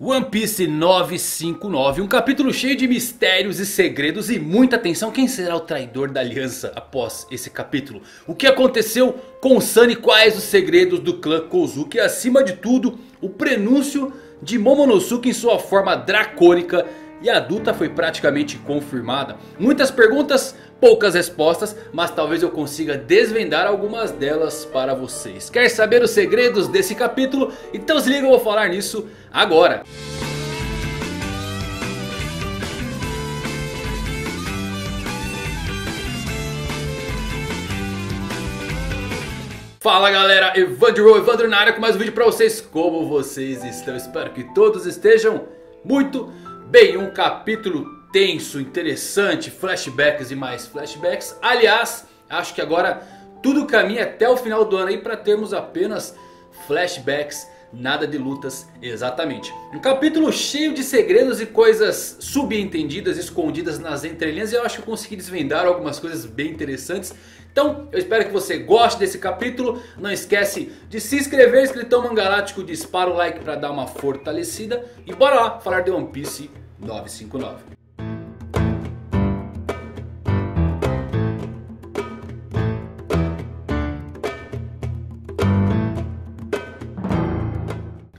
One Piece 959, um capítulo cheio de mistérios e segredos e muita atenção. Quem será o traidor da aliança após esse capítulo? O que aconteceu com Sunny? Quais os segredos do clã Kozuki? Acima de tudo, o prenúncio de Momonosuke em sua forma dracônica e adulta foi praticamente confirmada. Muitas perguntas, poucas respostas, mas talvez eu consiga desvendar algumas delas para vocês. Quer saber os segredos desse capítulo? Então se liga, eu vou falar nisso agora. Fala galera, Evandro na área com mais um vídeo para vocês. Como vocês estão? Espero que todos estejam muito bem. Um capítulo tenso, interessante, flashbacks e mais flashbacks. Aliás, acho que agora tudo caminha até o final do ano aí para termos apenas flashbacks, nada de lutas exatamente. Um capítulo cheio de segredos e coisas subentendidas, escondidas nas entrelinhas, e eu acho que eu consegui desvendar algumas coisas bem interessantes. Então eu espero que você goste desse capítulo. Não esquece de se inscrever, inscritão mangalático, dispara o like para dar uma fortalecida. E bora lá falar de One Piece 959.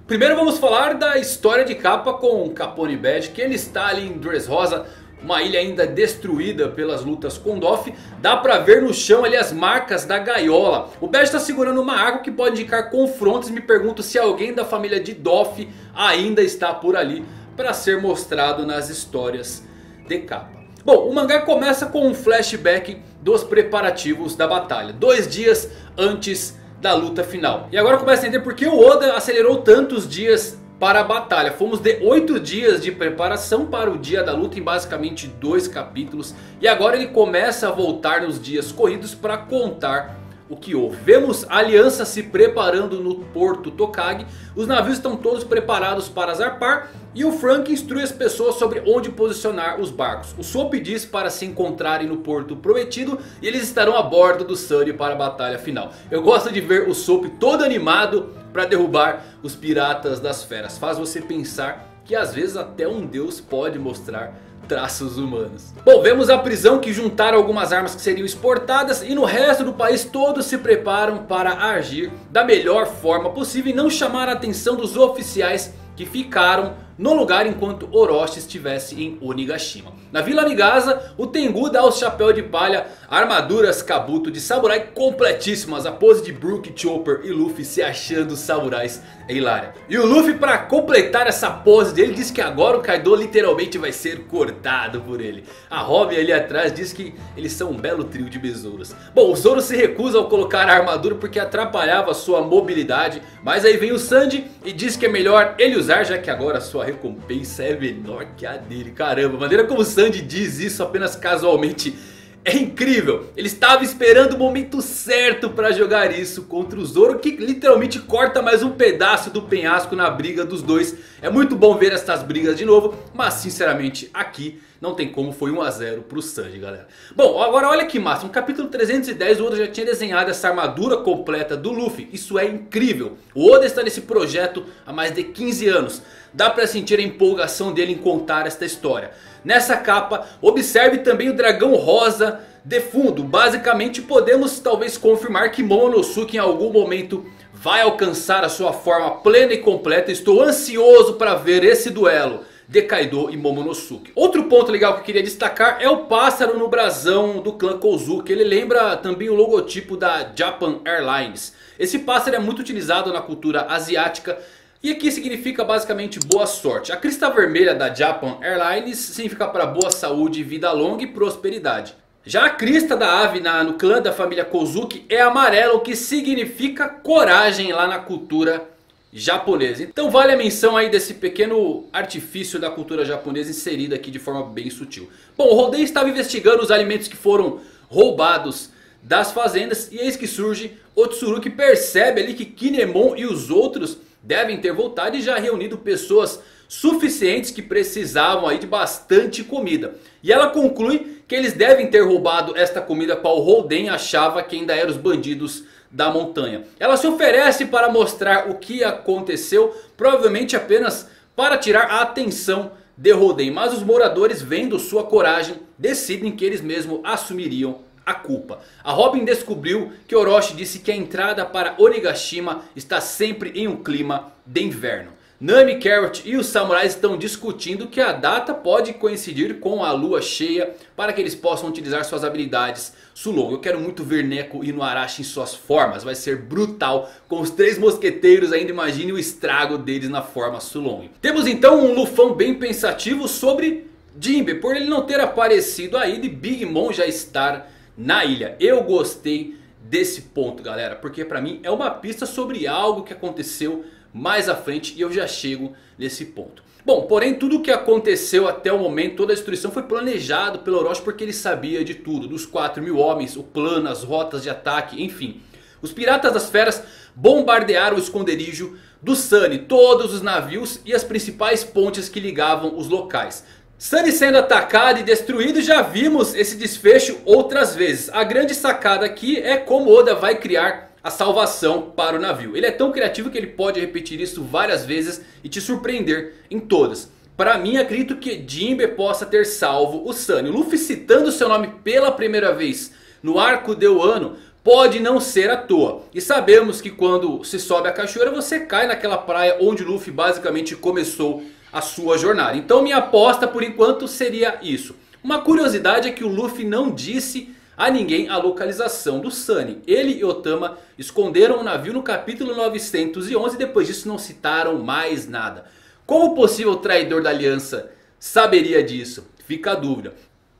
Primeiro vamos falar da história de capa com Capone Badge, que ele está ali em Dressrosa, uma ilha ainda destruída pelas lutas com Doff. Dá pra ver no chão ali as marcas da gaiola. O Badge está segurando uma arma que pode indicar confrontos. Me pergunto se alguém da família de Doff ainda está por ali para ser mostrado nas histórias de capa. Bom, o mangá começa com um flashback dos preparativos da batalha, 2 dias antes da luta final. E agora começa a entender por que o Oda acelerou tantos dias para a batalha. Fomos de 8 dias de preparação para o dia da luta em basicamente 2 capítulos. E agora ele começa a voltar nos dias corridos para contar o que houve. Vemos a aliança se preparando no porto Tokage. Os navios estão todos preparados para zarpar. E o Frank instrui as pessoas sobre onde posicionar os barcos. O Soap diz para se encontrarem no porto prometido. E eles estarão a bordo do Sunny para a batalha final. Eu gosto de ver o Soap todo animado para derrubar os piratas das feras. Faz você pensar que às vezes até um deus pode mostrar traços humanos. Bom, vemos a prisão, que juntaram algumas armas que seriam exportadas, e no resto do país todos se preparam para agir da melhor forma possível e não chamar a atenção dos oficiais que ficaram no lugar enquanto Orochi estivesse em Onigashima. Na vila Amigasa, o Tengu dá o chapéu de palha, armaduras kabuto de samurai completíssimas. A pose de Brook, Chopper e Luffy se achando samurais é hilária. E o Luffy, para completar essa pose dele, diz que agora o Kaido literalmente vai ser cortado por ele. A Robin ali atrás diz que eles são um belo trio de besouros. Bom, o Zoro se recusa a colocar a armadura porque atrapalhava sua mobilidade. Mas aí vem o Sanji e diz que é melhor ele usar, já que agora sua recompensa é menor que a dele. Caramba, a maneira como o Sanji diz isso apenas casualmente é incrível. Ele estava esperando o momento certo para jogar isso contra o Zoro, que literalmente corta mais um pedaço do penhasco na briga dos dois. É muito bom ver essas brigas de novo, mas sinceramente aqui não tem como, foi 1 a 0 pro Sanji, galera. Bom, agora olha que massa, no capítulo 310 o Oda já tinha desenhado essa armadura completa do Luffy. Isso é incrível. O Oda está nesse projeto há mais de 15 anos. Dá pra sentir a empolgação dele em contar esta história. Nessa capa, observe também o dragão rosa de fundo. Basicamente podemos talvez confirmar que Momonosuke em algum momento vai alcançar a sua forma plena e completa. Estou ansioso para ver esse duelo de Kaido e Momonosuke. Outro ponto legal que eu queria destacar é o pássaro no brasão do clã Kozuki. Ele lembra também o logotipo da Japan Airlines. Esse pássaro é muito utilizado na cultura asiática e aqui significa basicamente boa sorte. A crista vermelha da Japan Airlines significa para boa saúde, vida longa e prosperidade. Já a crista da ave no clã da família Kozuki é amarela, o que significa coragem lá na cultura japonesa. Então vale a menção aí desse pequeno artifício da cultura japonesa inserido aqui de forma bem sutil. Bom, o Roden estava investigando os alimentos que foram roubados das fazendas, e eis que surge Otsuruki, que percebe ali que Kinemon e os outros devem ter voltado e já reunido pessoas suficientes que precisavam aí de bastante comida. E ela conclui que eles devem ter roubado esta comida, qual Roden achava que ainda eram os bandidos da montanha. Ela se oferece para mostrar o que aconteceu, provavelmente apenas para tirar a atenção de Roden. Mas os moradores, vendo sua coragem, decidem que eles mesmos assumiriam a culpa. A Robin descobriu que Orochi disse que a entrada para Onigashima está sempre em um clima de inverno. Nami, Carrot e os samurais estão discutindo que a data pode coincidir com a lua cheia, para que eles possam utilizar suas habilidades Sulong. Eu quero muito ver Neko e Inuarashi em suas formas. Vai ser brutal. Com os três mosqueteiros ainda, imagine o estrago deles na forma Sulong. Temos então um Lufão bem pensativo sobre Jinbe. Por ele não ter aparecido ainda e Big Mom já estar na ilha. Eu gostei desse ponto, galera. Porque pra mim é uma pista sobre algo que aconteceu mais à frente, e eu já chego nesse ponto. Bom, porém tudo o que aconteceu até o momento, toda a destruição foi planejado pelo Orochi, porque ele sabia de tudo. Dos 4.000 homens, o plano, as rotas de ataque, enfim. Os piratas das feras bombardearam o esconderijo do Sunny, todos os navios e as principais pontes que ligavam os locais. Sunny sendo atacado e destruído, já vimos esse desfecho outras vezes. A grande sacada aqui é como Oda vai criar a salvação para o navio. Ele é tão criativo que ele pode repetir isso várias vezes e te surpreender em todas. Para mim, acredito que Jinbe possa ter salvo o Sunny. O Luffy citando seu nome pela primeira vez no arco de Wano pode não ser à toa. E sabemos que quando se sobe a cachoeira, você cai naquela praia onde o Luffy basicamente começou a sua jornada. Então minha aposta por enquanto seria isso. Uma curiosidade é que o Luffy não disse a ninguém a localização do Sunny. Ele e Otama esconderam o navio no capítulo 911 e depois disso não citaram mais nada. Como o possível traidor da aliança saberia disso? Fica a dúvida.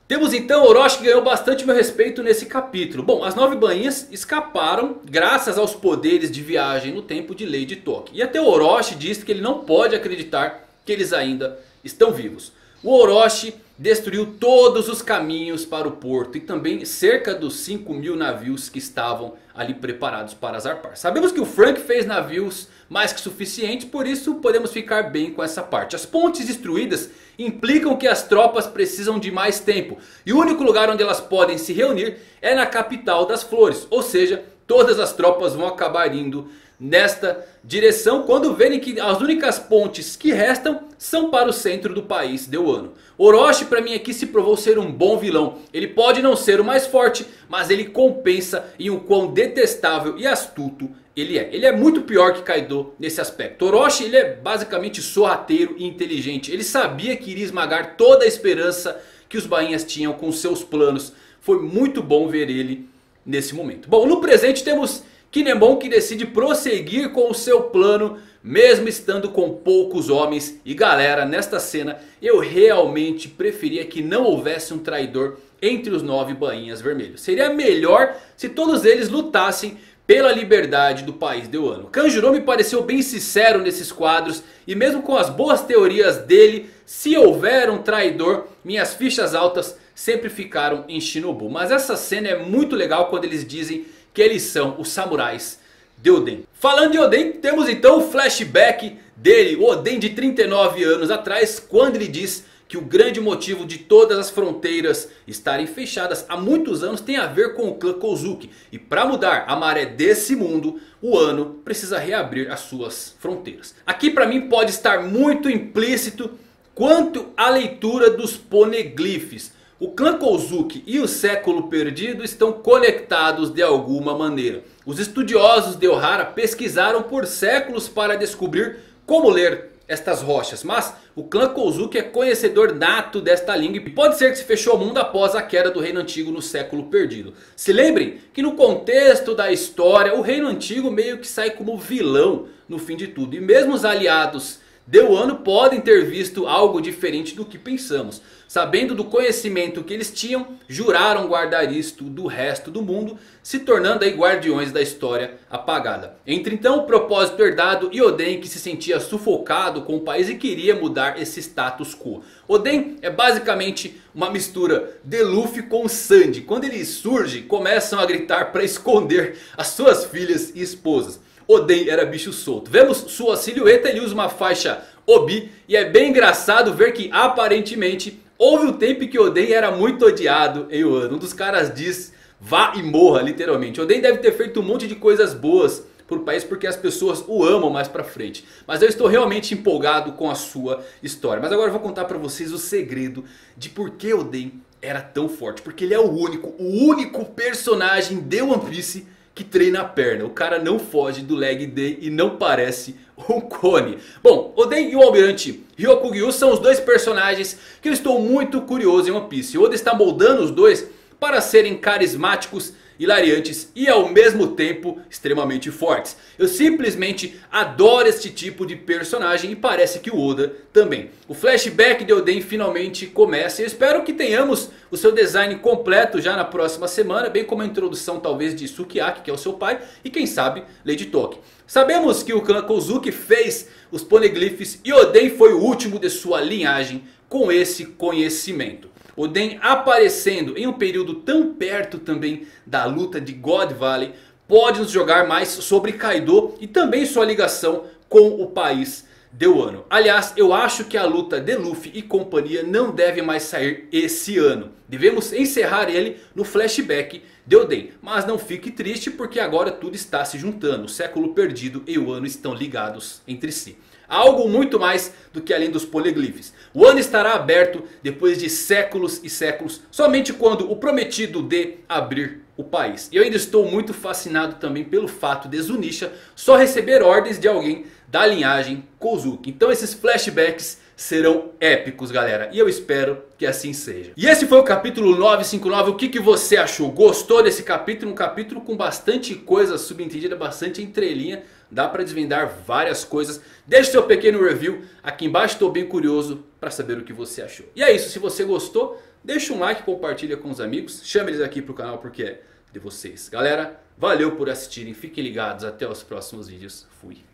Temos então Orochi, que ganhou bastante meu respeito nesse capítulo. Bom, as 9 bainhas escaparam graças aos poderes de viagem no tempo de Lady Toki. E até Orochi disse que ele não pode acreditar que eles ainda estão vivos. O Orochi destruiu todos os caminhos para o porto e também cerca dos 5.000 navios que estavam ali preparados para zarpar. Sabemos que o Frank fez navios mais que suficientes, por isso podemos ficar bem com essa parte. As pontes destruídas implicam que as tropas precisam de mais tempo, e o único lugar onde elas podem se reunir é na capital das flores. Ou seja, todas as tropas vão acabar indo nesta direção quando verem que as únicas pontes que restam são para o centro do país de Wano. Orochi para mim aqui se provou ser um bom vilão. Ele pode não ser o mais forte, mas ele compensa em o quão detestável e astuto ele é. Ele é muito pior que Kaido nesse aspecto. Orochi, ele é basicamente sorrateiro e inteligente. Ele sabia que iria esmagar toda a esperança que os bainhas tinham com seus planos. Foi muito bom ver ele nesse momento. Bom, no presente temos Kinemon, que decide prosseguir com o seu plano mesmo estando com poucos homens. E galera, nesta cena eu realmente preferia que não houvesse um traidor entre os 9 bainhas vermelhos. Seria melhor se todos eles lutassem pela liberdade do país de Wano. Kanjuro me pareceu bem sincero nesses quadros, e mesmo com as boas teorias dele, se houver um traidor, minhas fichas altas sempre ficaram em Shinobu. Mas essa cena é muito legal quando eles dizem que eles são os samurais de Oden. Falando de Oden, temos então o flashback dele. O Oden de 39 anos atrás, quando ele diz que o grande motivo de todas as fronteiras estarem fechadas há muitos anos tem a ver com o clã Kozuki. E para mudar a maré desse mundo, o Wano precisa reabrir as suas fronteiras. Aqui para mim pode estar muito implícito quanto à leitura dos poneglyphs. O clã Kozuki e o século perdido estão conectados de alguma maneira. Os estudiosos de Ohara pesquisaram por séculos para descobrir como ler estas rochas. Mas o clã Kozuki é conhecedor nato desta língua, e pode ser que se fechou o mundo após a queda do reino antigo no século perdido. Se lembrem que no contexto da história, o reino antigo meio que sai como vilão no fim de tudo. E mesmo os aliados de Wano podem ter visto algo diferente do que pensamos. Sabendo do conhecimento que eles tinham, juraram guardar isto do resto do mundo, se tornando aí guardiões da história apagada. Entre então o propósito herdado e Oden, que se sentia sufocado com o país e queria mudar esse status quo. Oden é basicamente uma mistura de Luffy com Sanji. Quando ele surge, começam a gritar para esconder as suas filhas e esposas. Oden era bicho solto. Vemos sua silhueta, ele usa uma faixa obi. E é bem engraçado ver que aparentemente houve um tempo que Oden era muito odiado em Wano. Um dos caras diz: vá e morra, literalmente. Oden deve ter feito um monte de coisas boas para o país porque as pessoas o amam mais pra frente. Mas eu estou realmente empolgado com a sua história. Mas agora eu vou contar pra vocês o segredo de por que Oden era tão forte. Porque ele é o único personagem de One Piece que treina a perna. O cara não foge do leg day e não parece um cone. Bom, Oden e o Almirante Ryokugyu são os dois personagens que eu estou muito curioso em One Piece. Oden está moldando os dois para serem carismáticos, hilariantes e ao mesmo tempo extremamente fortes. Eu simplesmente adoro este tipo de personagem e parece que o Oda também. O flashback de Oden finalmente começa. Eu espero que tenhamos o seu design completo já na próxima semana, bem como a introdução talvez de Sukiyaki, que é o seu pai, e quem sabe Lady Toki. Sabemos que o clã Kozuki fez os poneglyphs e Oden foi o último de sua linhagem com esse conhecimento. Oden aparecendo em um período tão perto também da luta de God Valley pode nos jogar mais sobre Kaido e também sua ligação com o país de Wano. Aliás, eu acho que a luta de Luffy e companhia não deve mais sair esse ano. Devemos encerrar ele no flashback de Oden. Mas não fique triste porque agora tudo está se juntando. O século perdido e o Wano estão ligados entre si. Algo muito mais do que além dos poneglyphs. O ano estará aberto depois de séculos e séculos. Somente quando o prometido de abrir o país. E eu ainda estou muito fascinado também pelo fato de Zunisha só receber ordens de alguém da linhagem Kozuki. Então esses flashbacks serão épicos, galera. E eu espero que assim seja. E esse foi o capítulo 959. O que você achou? Gostou desse capítulo? Um capítulo com bastante coisa subentendida, bastante entrelinha. Dá pra desvendar várias coisas. Deixe seu pequeno review aqui embaixo. Estou bem curioso pra saber o que você achou. E é isso. Se você gostou, deixa um like, compartilha com os amigos. Chame eles aqui pro canal porque é de vocês. Galera, valeu por assistirem. Fiquem ligados. Até os próximos vídeos. Fui.